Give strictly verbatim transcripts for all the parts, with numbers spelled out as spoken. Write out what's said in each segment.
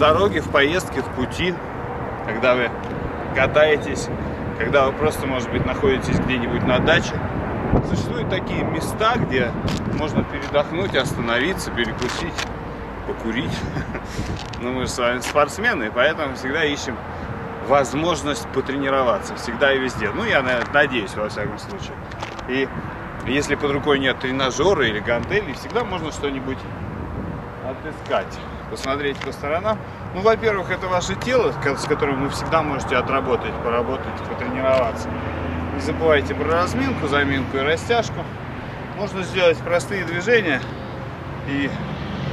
дороге, в поездке, в пути, когда вы катаетесь, когда вы просто, может быть, находитесь где-нибудь на даче. Существуют такие места, где можно передохнуть, остановиться, перекусить, покурить. Но мы же с вами спортсмены, поэтому всегда ищем возможность потренироваться, всегда и везде. Ну, я надеюсь, во всяком случае. И если под рукой нет тренажера или гантелей, всегда можно что-нибудь отыскать, посмотреть по сторонам. Ну, во-первых, это ваше тело, с которым вы всегда можете отработать, поработать, потренироваться. Не забывайте про разминку, заминку и растяжку. Можно сделать простые движения и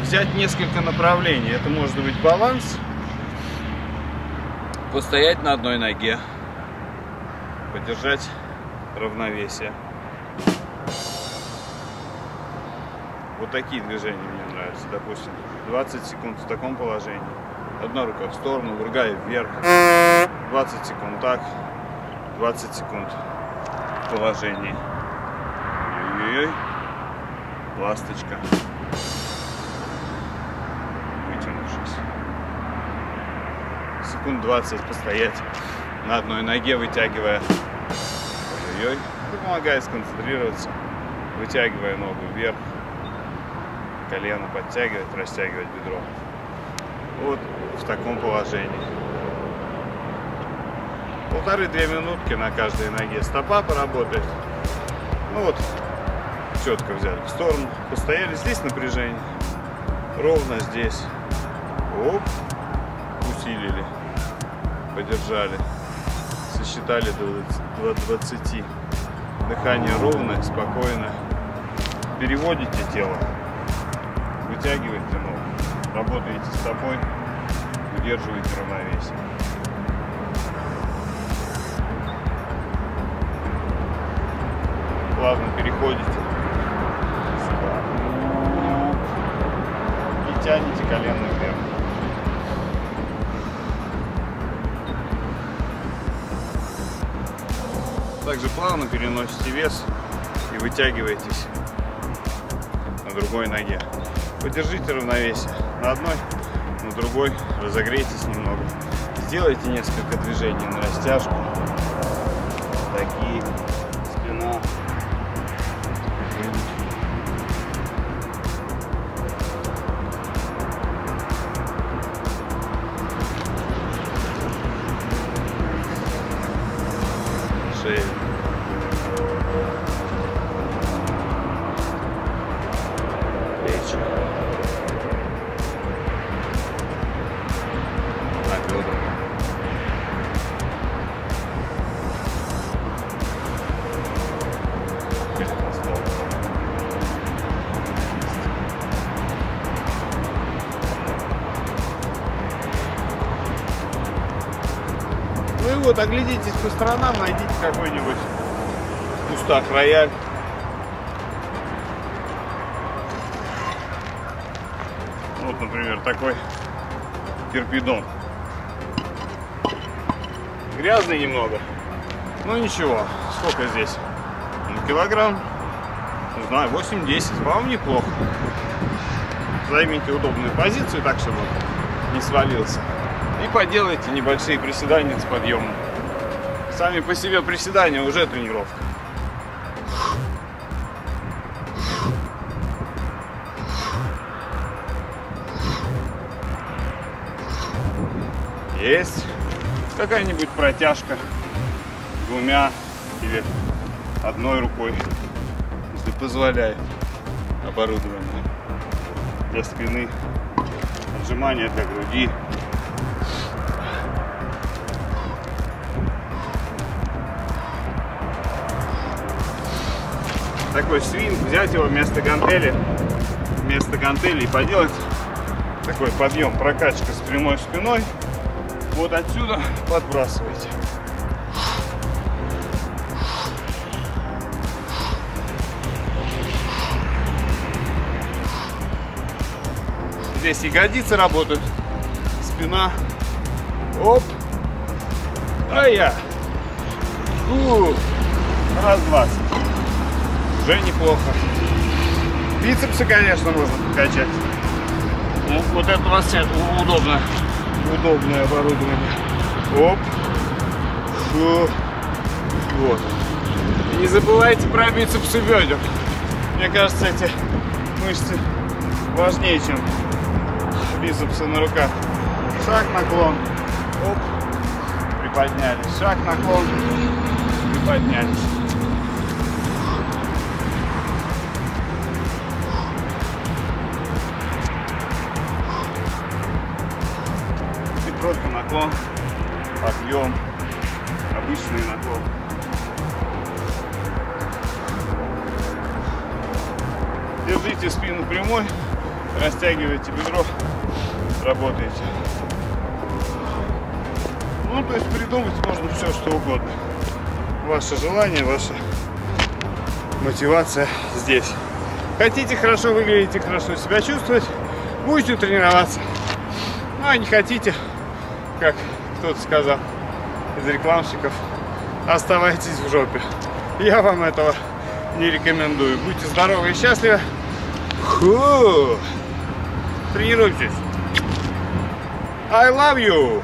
взять несколько направлений. Это может быть баланс, постоять на одной ноге, поддержать равновесие. Вот такие движения мне нравятся. Допустим, двадцать секунд в таком положении. Одна рука в сторону, другая вверх. двадцать секунд так, двадцать секунд в положении. Ой-ой-ой. Ласточка. Вытянувшись. Секунд двадцать постоять на одной ноге, вытягивая. Ой-ой-ой. Помогает сконцентрироваться, вытягивая ногу вверх. Колено подтягивать, растягивать бедро. Вот в таком положении. Полторы-две минутки на каждой ноге. Стопа поработает. Ну вот, четко взяли в сторону. Постояли. Здесь напряжение. Ровно здесь. Оп. Усилили. Подержали. Сосчитали до двадцати. Дыхание ровное, спокойно. Переводите тело. Вытягиваете ногу, работаете стопой, удерживаете равновесие. Плавно переходите и тянете колено вверх. Также плавно переносите вес и вытягиваетесь на другой ноге. Поддержите равновесие на одной, на другой, разогрейтесь немного. Сделайте несколько движений на растяжку. Такие, спина, грудь, шея. Ну и вот, оглядитесь по сторонам, найдите какой-нибудь в кустах рояль. Вот, например, такой кирпидон. Грязный немного. Ну ничего, сколько здесь? Ну, килограмм, не знаю, восемь-десять. Вам неплохо. Займите удобную позицию, так, чтобы он не свалился. И поделайте небольшие приседания с подъемом. Сами по себе приседания уже тренировка. Есть какая-нибудь протяжка двумя или одной рукой, если позволяет оборудование для спины, отжимания для груди. Такой свинг, взять его вместо гантели, вместо гантели и поделать такой подъем, прокачка с прямой спиной. Вот отсюда подбрасывайте. Здесь ягодицы работают, спина. Оп. А я. У. Раз, двадцать. Уже неплохо. Бицепсы, конечно, можно покачать. Ну, вот это у вас все удобно. удобное оборудование. Оп. Фу. Вот. И не забывайте про бицепсы бедер. Мне кажется, эти мышцы важнее, чем бицепсы на руках. Шаг, наклон. Оп. Приподнялись. Шаг, наклон. Приподнялись. И просто наклон. Подъем. Обычный наклон. Держите спину прямой, растягивайте бедро, работаете. Ну, то есть придумать можно все, что угодно. Ваше желание, ваша мотивация здесь. Хотите хорошо выглядеть, хорошо себя чувствовать, будете тренироваться. Ну, а не хотите, как кто-то сказал из рекламщиков, оставайтесь в жопе. Я вам этого не рекомендую. Будьте здоровы и счастливы. Ху! Тренируйтесь. I love you.